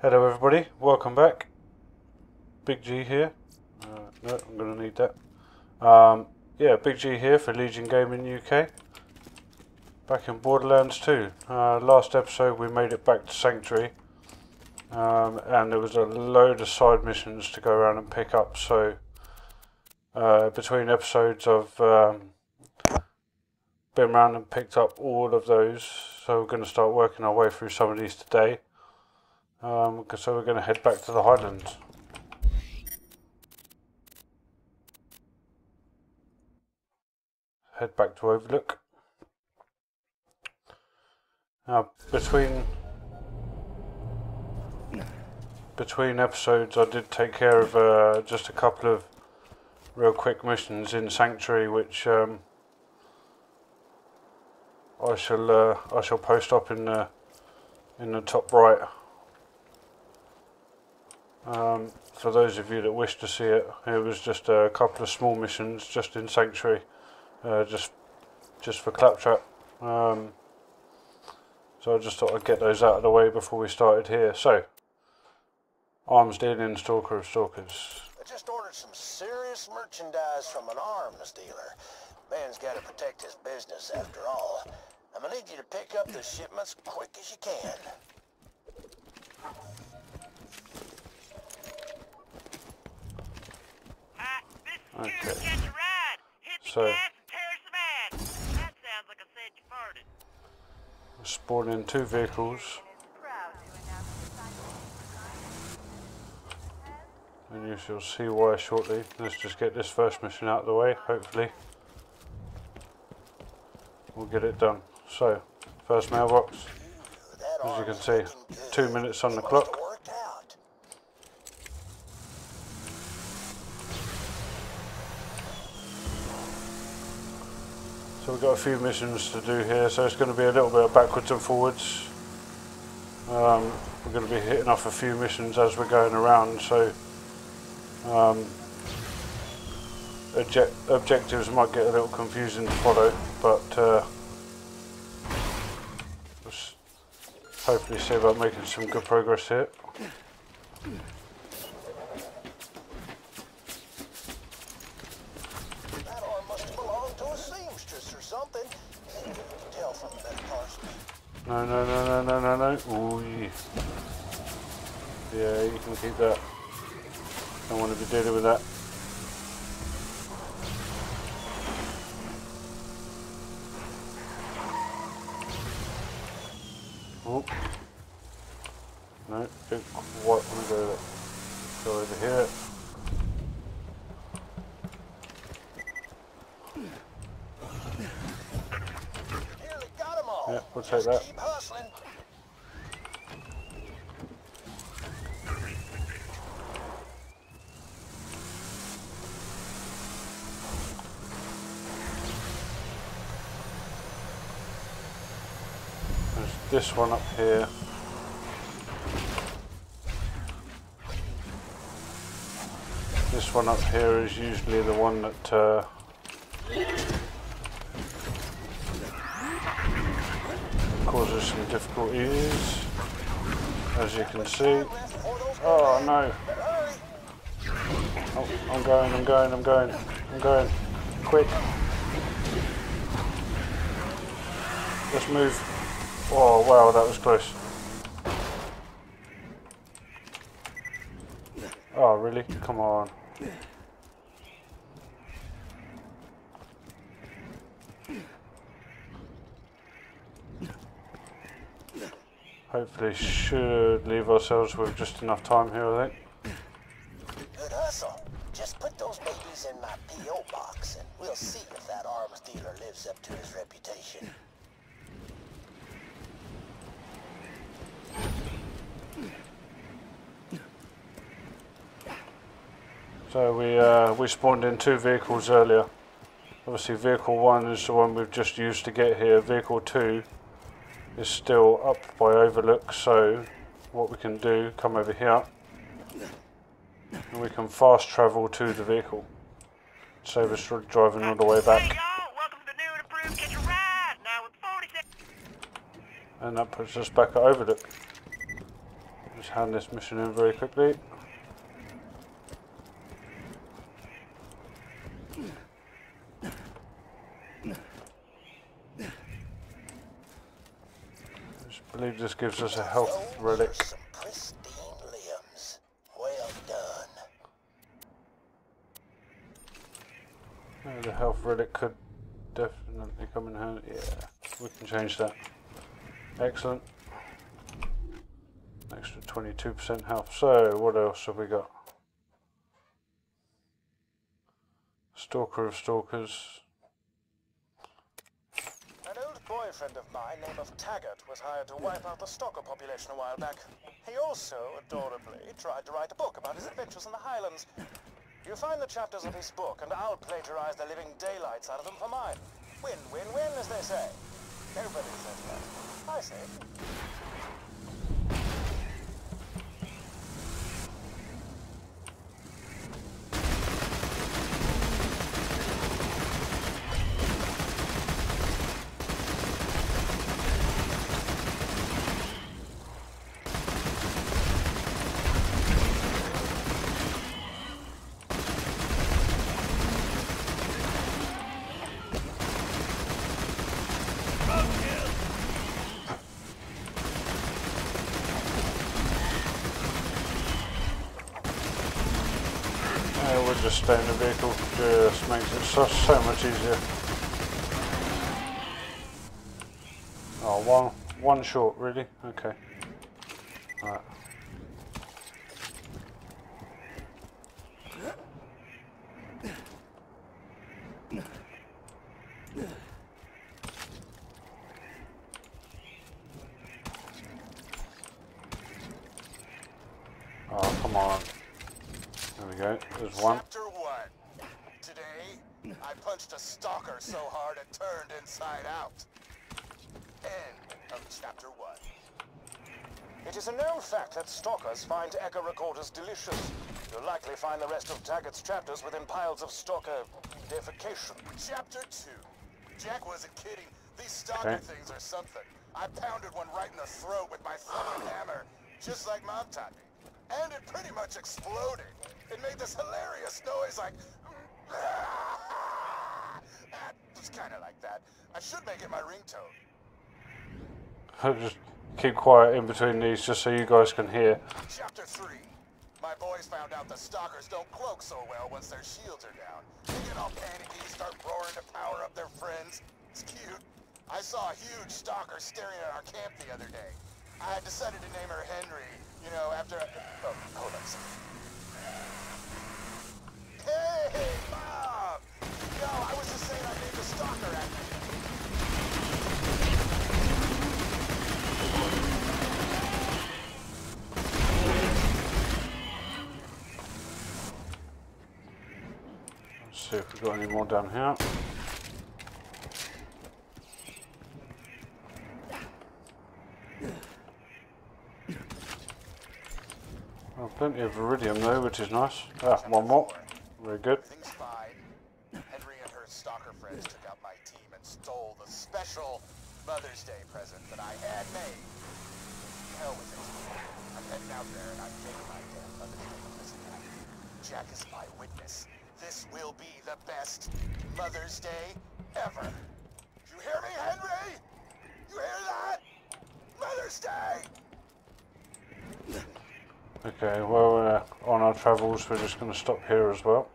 Hello everybody, welcome back. Big G here. No, I'm going to need that. Yeah, Big G here for Legion Gaming UK. Back in Borderlands 2. Last episode we made it back to Sanctuary. And there was a load of side missions to go around and pick up. So between episodes I've been around and picked up all of those. So we're going to start working our way through some of these today. So we're going to head back to the Highlands. Head back to Overlook. Now, between episodes, I did take care of just a couple of real quick missions in Sanctuary, which I shall post up in the top right. For those of you that wish to see it, it was just a couple of small missions just in Sanctuary, just for Claptrap. So I just thought I'd get those out of the way before we started here. So, Arms Dealing, Stalker of Stalkers. I just ordered some serious merchandise from an arms dealer. Man's got to protect his business after all. I'm going to need you to pick up the shipments quick as you can. Okay. So, we're spawning two vehicles. And you shall see why shortly. Let's just get this first mission out of the way, hopefully. We'll get it done. So, first mailbox. As you can see, 2 minutes on the clock. So we've got a few missions to do here, so it's going to be a little bit of backwards and forwards. We're going to be hitting off a few missions as we're going around, so objectives might get a little confusing to follow, but we'll hopefully see about making some good progress here. No, no, no, no, no, no, no. Ooh, yeah, you can keep that. Don't want to be dealing with that. Oh. No, don't quite want to go there. Go over here. Yeah, we'll take that. There's this one up here. This one up here is usually the one that causes some difficulties, as you can see. Oh no! Oh, I'm going. Quick! Let's move. Oh wow, that was close. Oh really? Come on. Hopefully should leave ourselves with just enough time here, I think. Good hustle. Just put those babies in my P.O. box and we'll see if that arms dealer lives up to his reputation. So we spawned in two vehicles earlier. Obviously vehicle 1 is the one we've just used to get here. Vehicle 2 is still up by Overlook, so what we can do, come over here and we can fast travel to the vehicle. Save us driving all the way back. And that puts us back at Overlook. As Let's hand this mission in very quickly. I believe this gives us a health relic. Well done. The health relic could definitely come in handy. Yeah, we can change that. Excellent. Extra 22% health. So, what else have we got? Stalker of Stalkers. An old boyfriend of mine, named of Taggart, was hired to wipe out the stalker population a while back. He also, adorably, tried to write a book about his adventures in the Highlands. You find the chapters of his book, and I'll plagiarize the living daylights out of them for mine. Win, win, win, as they say. Nobody says that. I say. Just stay in the vehicle, just makes it so much easier. Oh, one short, really? Okay. Alright. Oh, come on. There we go, there's one. I punched a stalker so hard it turned inside out. End of chapter 1. It is a known fact that stalkers find echo recorders delicious. You'll likely find the rest of Taggart's chapters within piles of stalker defecation. Chapter 2. Jack wasn't kidding. These stalker things are something. I pounded one right in the throat with my thumbing hammer, just like Mom taught me. And it pretty much exploded. It made this hilarious noise like... It's kind of like that. I should make it my ringtone. I'll just keep quiet in between these just so you guys can hear. Chapter 3. My boys found out the stalkers don't cloak so well once their shields are down. They get all panicky, start roaring to power up their friends. It's cute. I saw a huge stalker staring at our camp the other day. I decided to name her Henry, you know, after... Oh, hold on a second. Hey, Bob! No, I was just saying I named a stalker after you. Let's see if we've got any more down here. Well, plenty of Iridium though, which is nice. Ah, one more. Very good. Stalker friends took out my team and stole the special Mother's Day present that I had made. Hell with it. I'm heading out there and I'm taking my death underneath this night. Jack is my witness. This will be the best Mother's Day ever. You hear me, Henry? You hear that? Mother's Day! Okay, well, on our travels, we're just going to stop here as well.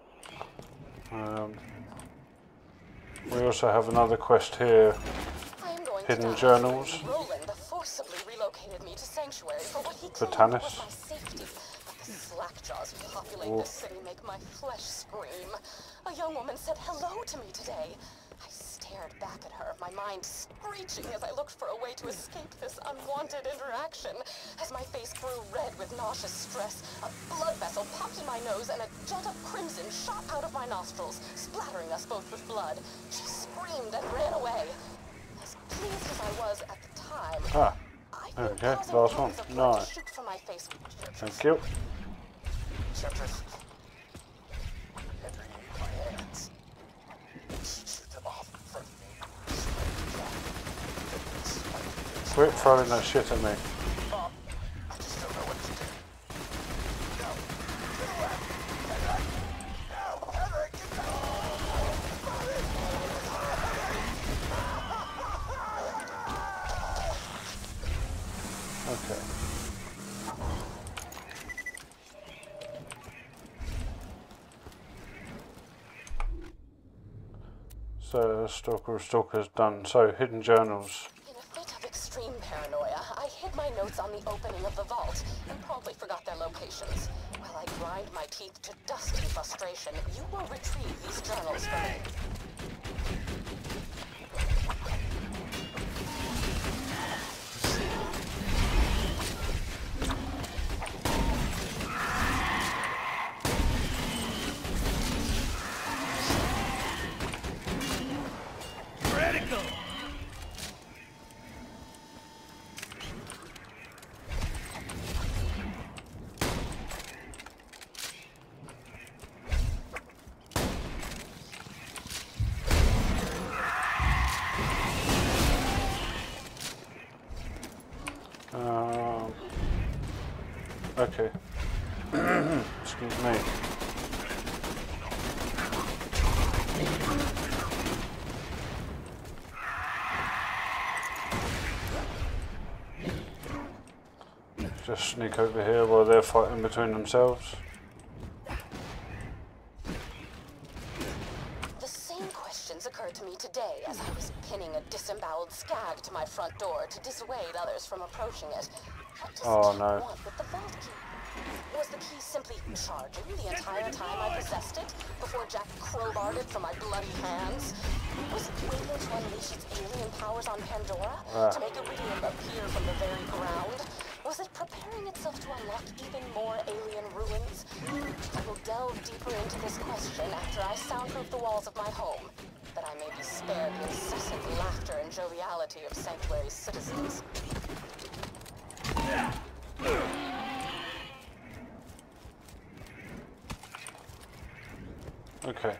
We also have another quest here, Hidden Journals. Roland forcibly relocated me to Sanctuary for what he claimed was my safety. But the slackjaws populating the city make my flesh scream. A young woman said hello to me today. I stared back at her, my mind screeching as I looked for a way to escape this unwanted interaction. As my face grew red with nauseous stress, a blood vessel popped in my nose and a jet of crimson shot out of my nostrils, splattering us both with blood. She screamed and ran away. As pleased as I was at the time, okay, last one. No. Thank you. Quit throwing that shit at me. I just don't know what to do. Stalker of Stalkers done. So, Hidden Journals. In a fit of extreme paranoia, I hid my notes on the opening of the vault and promptly forgot their locations. While I grind my teeth to dust in frustration, you will retrieve these journals for me. Okay. Excuse me. Just sneak over here while they're fighting between themselves. The same questions occurred to me today as I was pinning a disemboweled skag to my front door to dissuade others from approaching it. Oh no. With the vault key. Was the key simply charging the entire time I possessed it before Jack crowbarred it from my bloody hands? Was it waiting to unleash its alien powers on Pandora to make Iridium appear from the very ground? Was it preparing itself to unlock even more alien ruins? I will delve deeper into this question after I soundproof the walls of my home, that I may be spared the incessant laughter and joviality of Sanctuary's citizens. Okay.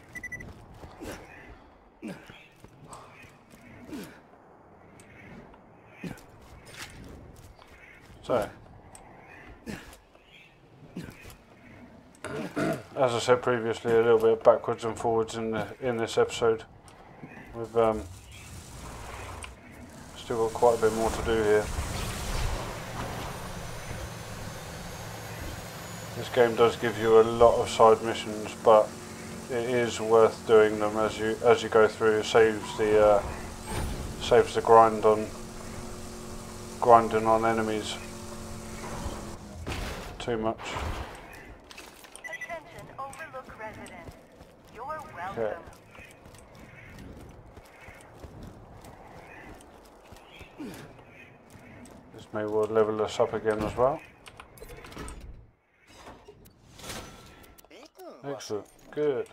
So, as I said previously, a little bit backwards and forwards in this episode. We've still got quite a bit more to do here. This game does give you a lot of side missions, but it is worth doing them as you go through. It saves the grind on grinding on enemies too much. Attention, Overlook residents. You're welcome. Okay. This may well level us up again as well. Excellent. Good.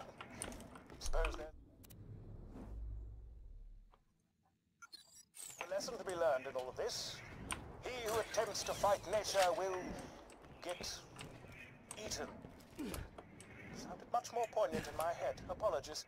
The lesson to be learned in all of this: he who attempts to fight nature will get eaten. Sounded much more poignant in my head. Apologies.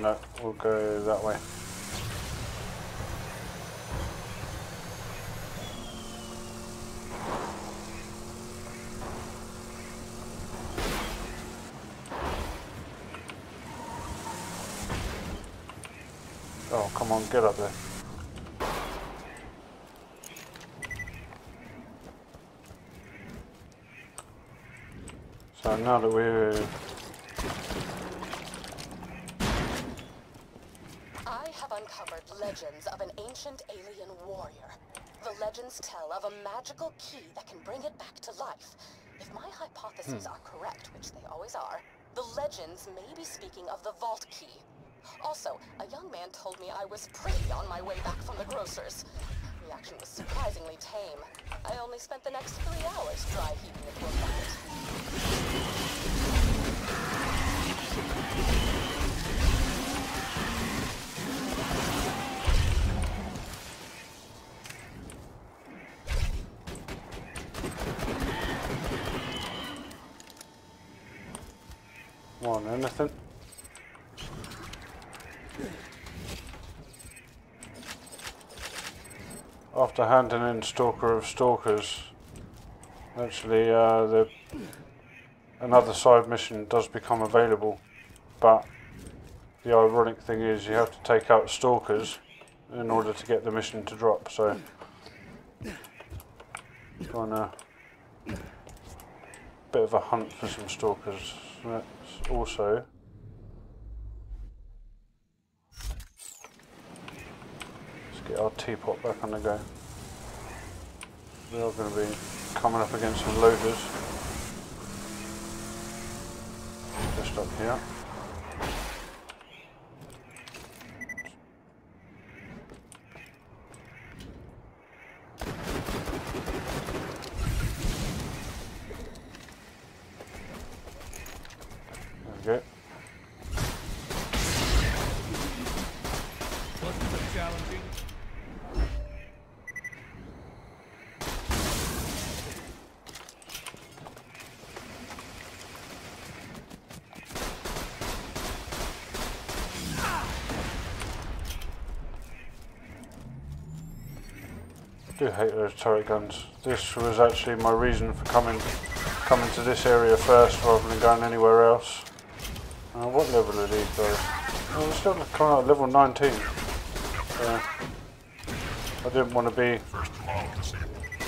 No, we'll go that way. Oh, come on, get up there. So now that we're... Legends of an ancient alien warrior. The legends tell of a magical key that can bring it back to life. If my hypotheses are correct, which they always are, the legends may be speaking of the vault key. Also, a young man told me I was pretty on my way back from the grocer's. The reaction was surprisingly tame. I only spent the next 3 hours dry heaving into a bucket. Anything? after handing in Stalker of Stalkers, actually another side mission does become available, but the ironic thing is you have to take out Stalkers in order to get the mission to drop, so kind of bit of a hunt for some Stalkers. That's also get our teapot back on the go. We are going to be coming up against some loaders just up here. I do hate those turret guns. This was actually my reason for coming to this area first rather than going anywhere else. What level are these guys? Well, we're still kind of level 19. I didn't want to be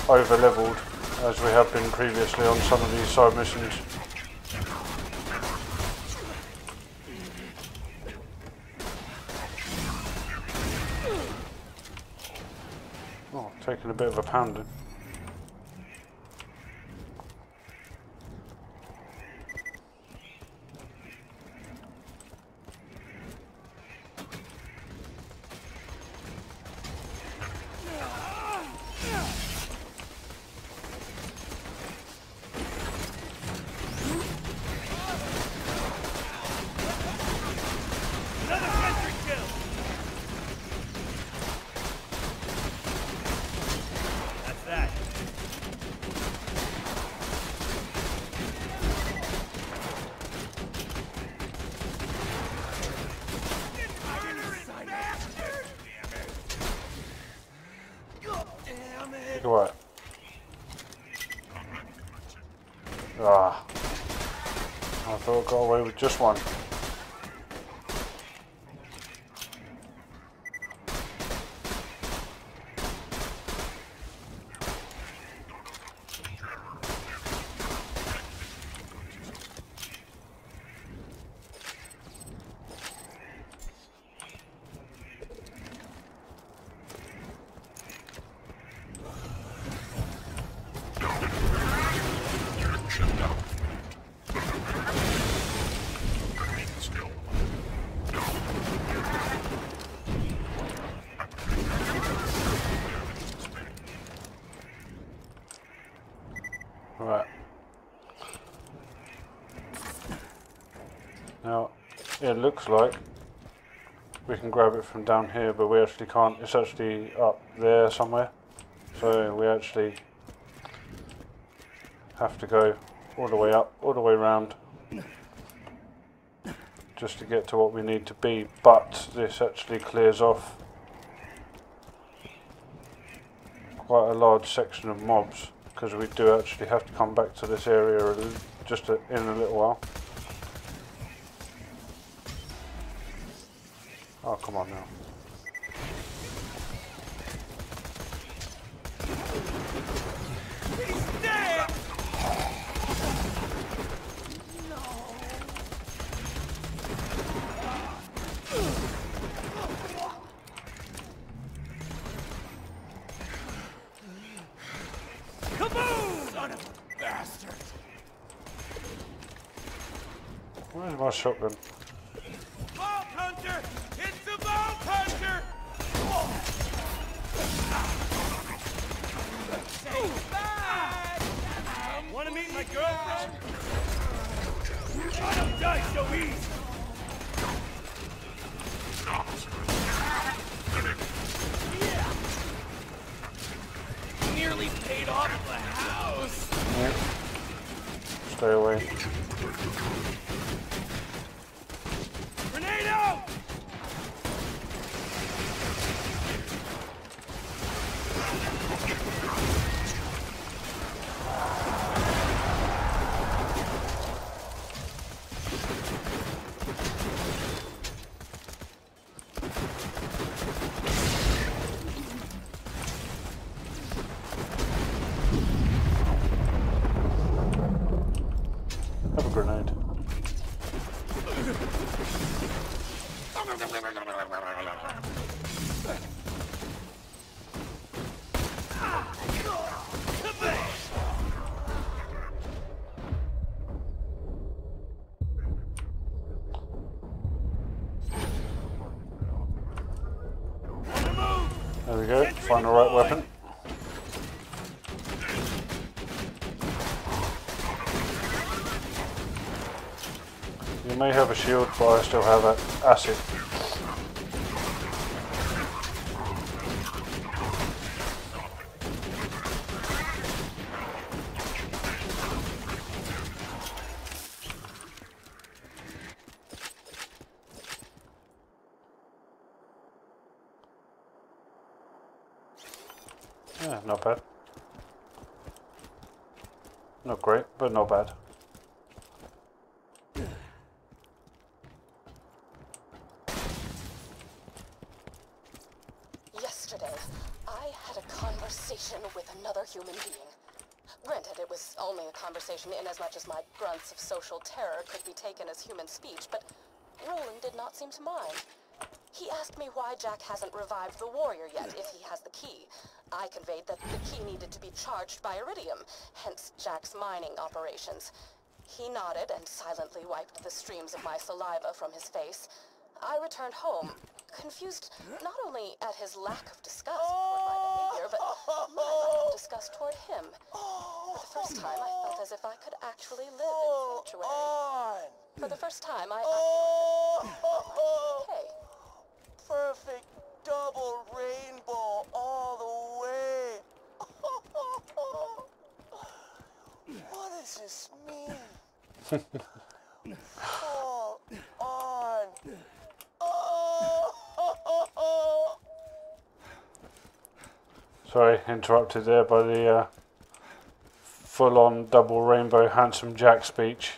over leveled as we have been previously on some of these side missions. Taking a bit of a pounding. Just one. It looks like we can grab it from down here, but we actually can't. It's actually up there somewhere, so we actually have to go all the way up, all the way round, just to get to what we need to be. But this actually clears off quite a large section of mobs, because we do actually have to come back to this area just in a little while. Oh, come on now. Kaboom! Son of a bastard! Where's my shotgun? There we go, find the right weapon. You may have a shield, but I still have an acid. Yeah, not bad. Not great, but not bad. Inasmuch as my grunts of social terror could be taken as human speech, but Roland did not seem to mind. He asked me why Jack hasn't revived the warrior yet, if he has the key. I conveyed that the key needed to be charged by Iridium, hence Jack's mining operations. He nodded and silently wiped the streams of my saliva from his face. I returned home, confused not only at his lack of disgust toward my behavior, but my lack of disgust toward him. For the first time, I felt as if I could actually live in Sanctuary. For the first time, I hey. Perfect double rainbow all the way. What does this mean? Fall on. Sorry, interrupted there by the full-on double rainbow handsome Jack speech,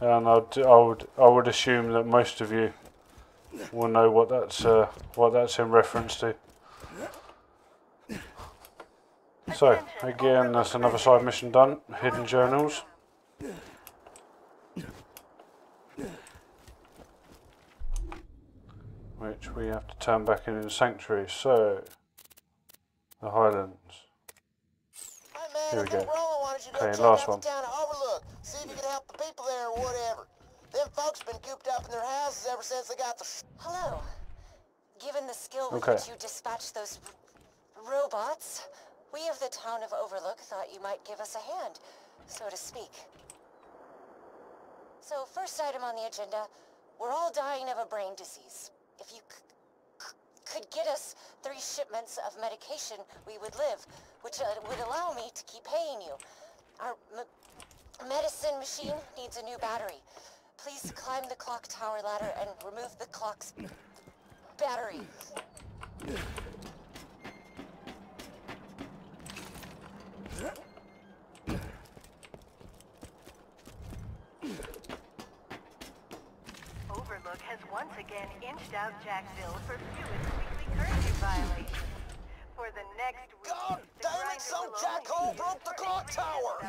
and I would assume that most of you will know what that's in reference to. So again, that's another side mission done. Hidden Journals. Which we have to turn back into the Sanctuary, so the Highlands. Here we go. Okay, last one. Down to Overlook, see if you can help the people there or whatever. Them folks been cooped up in their houses ever since they got the. Hello. Given the skill with which you dispatched those robots, we of the town of Overlook thought you might give us a hand, so to speak. So first item on the agenda, we're all dying of a brain disease. If you could get us 3 shipments of medication, we would live, which would allow me to keep paying you. Our medicine machine needs a new battery. Please climb the clock tower ladder and remove the clock's battery. Overlook has once again inched out Jacksville for Hewitt's weekly curfew violation. For the next week, God damn it, some jackhole broke the clock tower!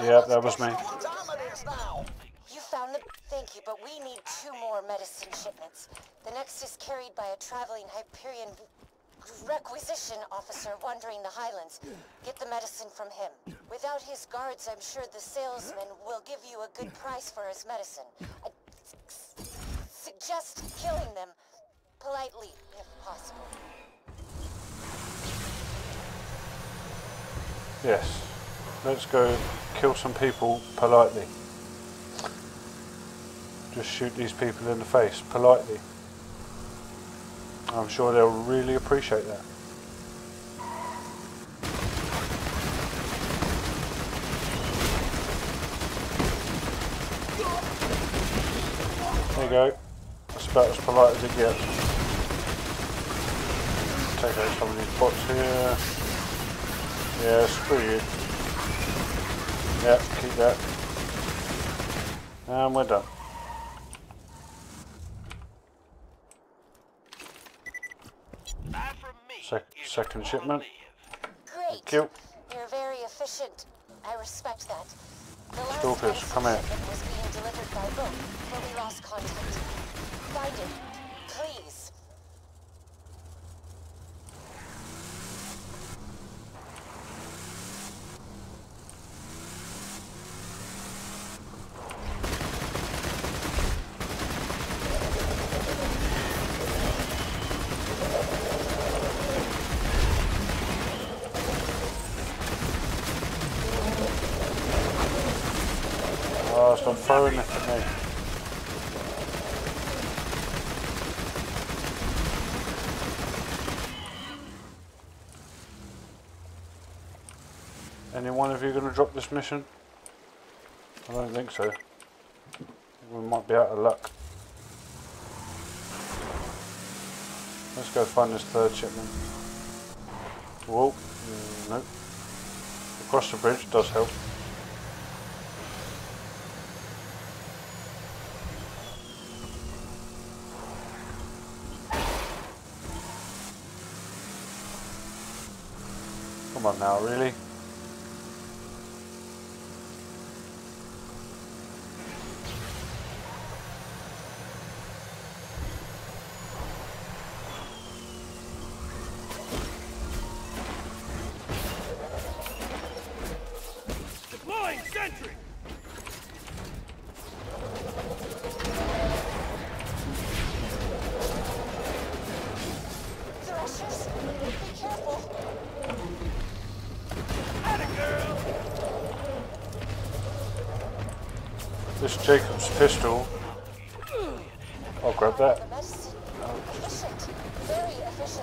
Yep, that was me. You found the... Thank you, but we need 2 more medicine shipments. The next is carried by a traveling Hyperion requisition officer wandering the Highlands. Get the medicine from him. Without his guards, I'm sure the salesman will give you a good price for his medicine. I suggest killing them politely, if possible. Yes, let's go kill some people politely. Just shoot these people in the face politely. I'm sure they'll really appreciate that. There you go. That's about as polite as it gets. Take out some of these bots here. Yeah, screw you. Yeah, keep that. And we're done. Second shipment. Great. Thank you. You're very efficient. I respect that. The last Stalkers, come here. Was being delivered by boat, but we lost contact. Find it. from far enough from me. Any one of you going to drop this mission? I don't think so. We might be out of luck. Let's go find this third shipment. Whoa, nope. Across the bridge does help. Come on now, really? This Jakobs pistol. I'll grab that.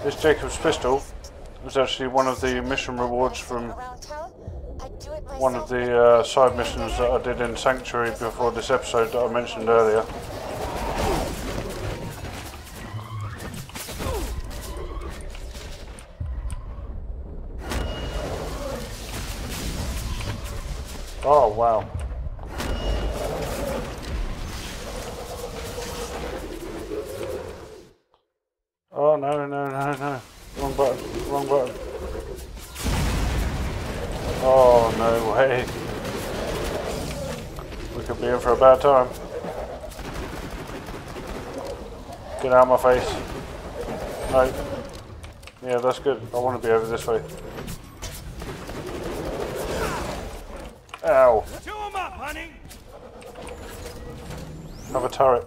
This Jakobs pistol was actually one of the mission rewards from one of the side missions that I did in Sanctuary before this episode that I mentioned earlier. Oh wow. Oh no, no, no, no. Wrong button, wrong button. Oh, no way. We could be in for a bad time. Get out of my face. No. Yeah, that's good. I want to be over this way. Ow. Chew 'em up, honey. Another turret.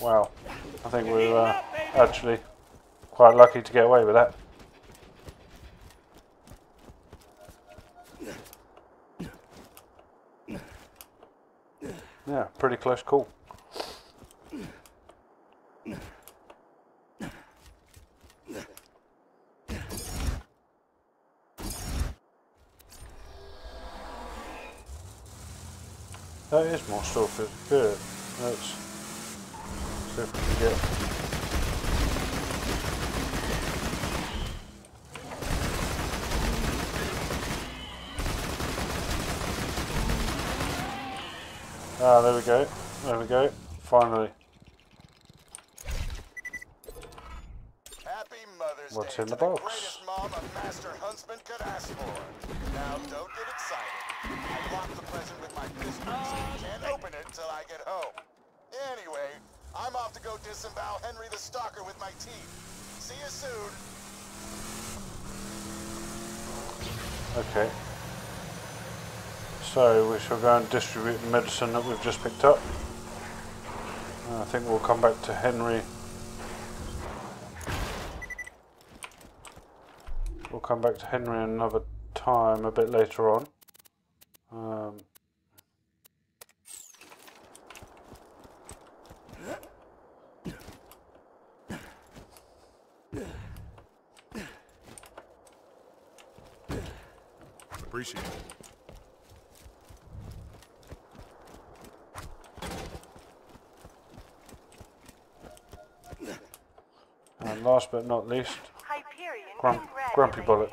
Wow, I think we were actually quite lucky to get away with that. Yeah, pretty close call. That is more stalker. Good. That's see if we can get. Ah, there we go. There we go. Finally. Happy Mother's What's Day in the box? The greatest mom a master huntsman could ask for. Now don't get excited. I locked the present with my fist. Can't open it till I get home. Anyway. I'm off to go disembowel Henry the Stalker with my teeth. See you soon. Okay. So we shall go and distribute the medicine that we've just picked up. And I think we'll come back to Henry. We'll come back to Henry another time a bit later on. Appreciate it. And last but not least, Grumpy Bullets.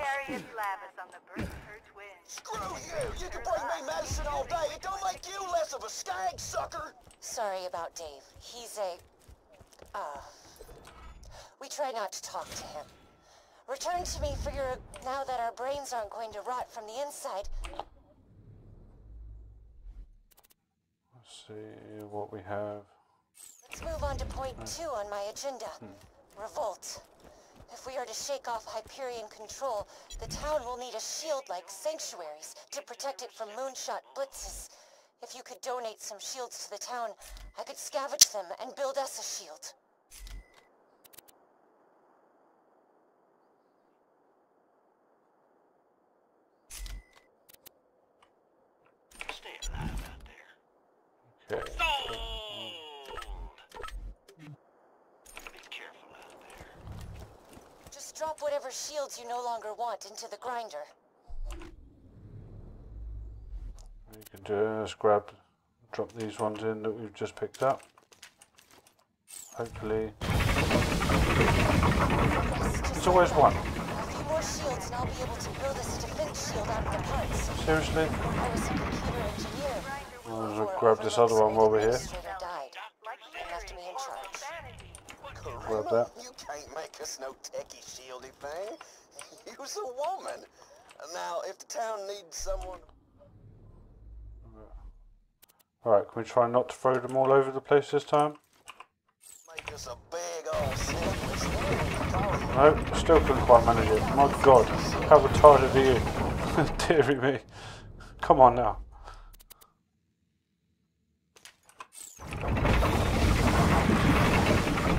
Screw you! You can bring me medicine all day. It don't make you less of a stag sucker. Sorry about Dave. He's a. We try not to talk to him. Return to me for your... now that our brains aren't going to rot from the inside. Let's see what we have. Let's move on to point 2 on my agenda. Revolt. If we are to shake off Hyperion control, the town will need a shield like Sanctuary's to protect it from moonshot blitzes. If you could donate some shields to the town, I could scavenge them and build us a shield. whatever shields you no longer want into the grinder. We can just drop these ones in that we've just picked up. Hopefully. It's always one. A few more shields and I'll be able to build us a defense shield out of the parts. Seriously? I was a computer engineer. I'll just grab this other one while we're here. Grab that. You can't make us no techie shieldy thing. You's a woman. Now, if the town needs someone... Alright, can we try not to throw them all over the place this time? Make us a big old sandwich. Nope, still couldn't quite manage it. My god, how retarded are you? Deary me. Come on now.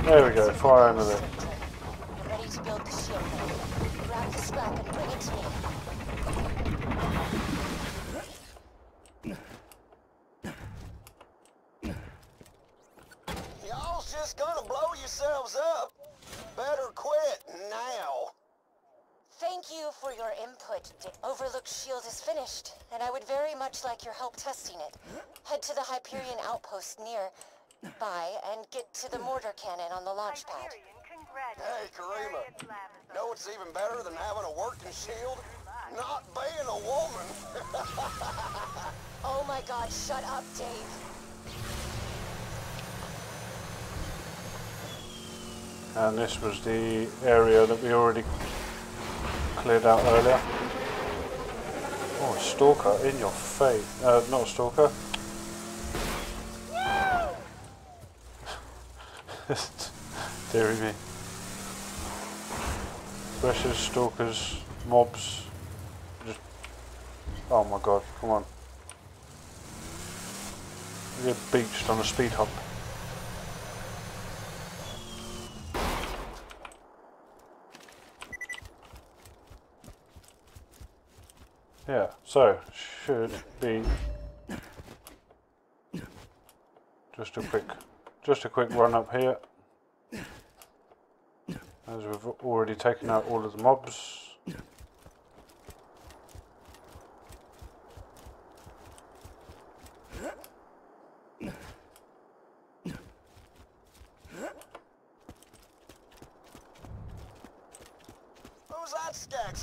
There we go, fire under there. I'm ready to build the shield. Grab the scrap and bring it to me. Gonna blow yourselves up. Better quit now. Thank you for your input. The Overlook shield is finished, and I would very much like your help testing it. Head to the Hyperion outpost nearby and get to the mortar cannon on the launch pad. Hey, Karima. Know what's even better than having a working shield? Not being a woman. Oh my god, shut up, Dave. And this was the area that we already cleared out earlier. Oh, a stalker in your face. Not a stalker. Deary me. Threshers, stalkers, mobs. Just... Oh my god, come on. You get beached on a speed hump. Yeah, so, should be just a quick run up here, as we've already taken out all of the mobs.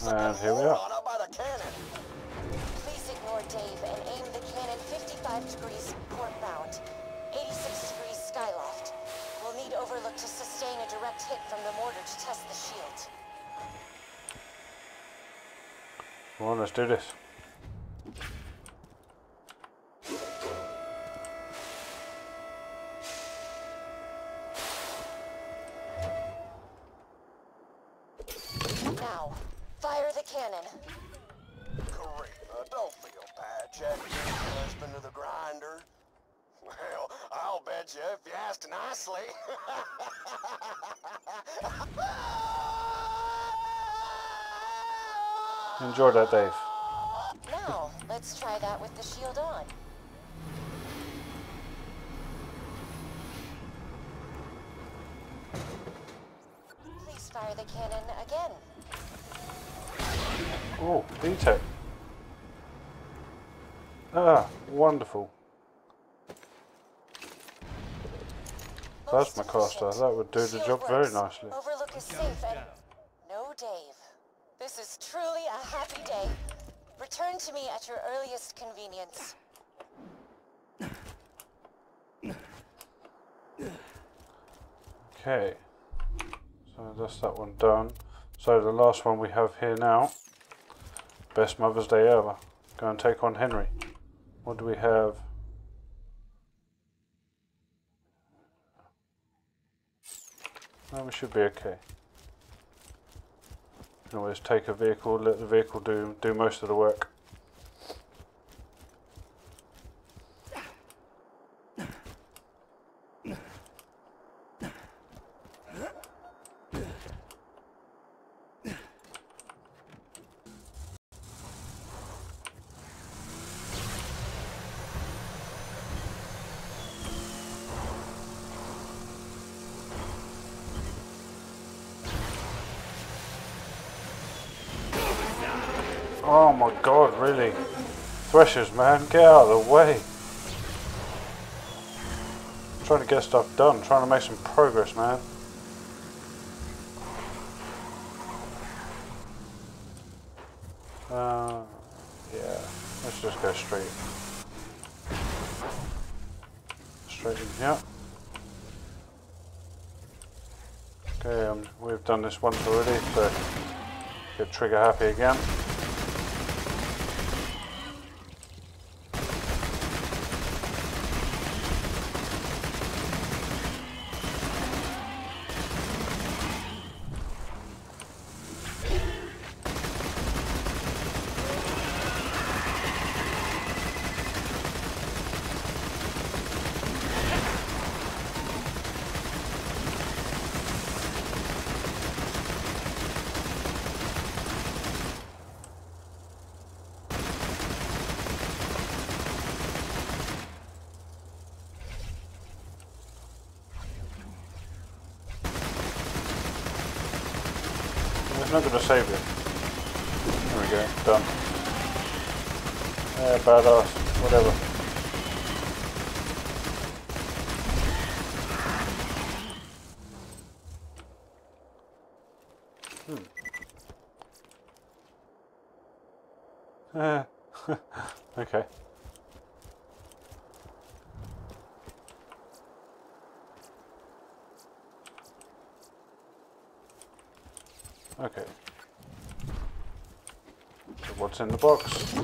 And here we are. Dave, and aim the cannon 55 degrees port-bound, 86 degrees skyloft. We'll need Overlook to sustain a direct hit from the mortar to test the shield. Come on, let's do this. Now, fire the cannon. Don't feel bad, Jack. Your husband to the grinder. Well, I'll bet you if you asked nicely. Enjoy that, Dave. Now, let's try that with the shield on. Please fire the cannon again. Oh, detail. Ah, wonderful. Plasma caster, that would do the job very nicely. Overlook is safe and... No, Dave. This is truly a happy day. Return to me at your earliest convenience. Okay. So that's that one done. So the last one we have here now. Best Mother's Day ever. Go and take on Henry. What do we have? No, we should be okay. You can always take a vehicle, let the vehicle do most of the work. Oh my god, really? Threshers, man, get out of the way. I'm trying to get stuff done, trying to make some progress, man. Yeah, let's just go straight. Straight in here. Okay, we've done this once already, so get trigger happy again. I'm not going to save it. There we go, done. Yeah, badass, whatever. Okay. Okay. So what's in the box?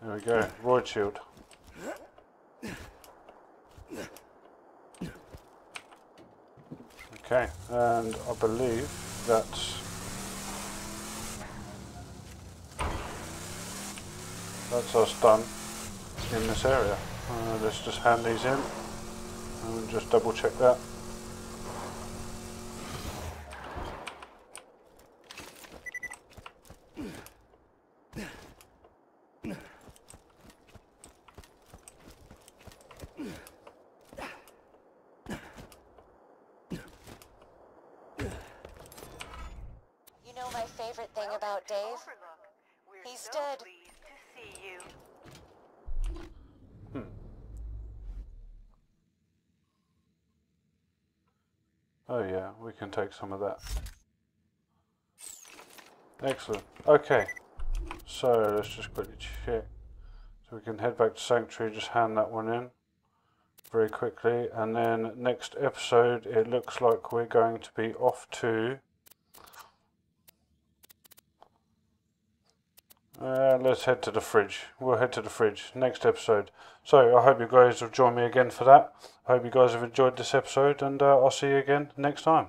There we go. Roid shield. Okay, and I believe that's us done in this area. Let's just hand these in and just double check that. You know my favorite thing about Dave? He's dead. Oh yeah, we can take some of that. Excellent. Okay, so let's just quickly check. So we can head back to Sanctuary, just hand that one in very quickly. And then next episode, it looks like we're going to be off to... let's head to the fridge. We'll head to the fridge next episode. So I hope you guys have joined me again for that. I hope you guys have enjoyed this episode, and I'll see you again next time.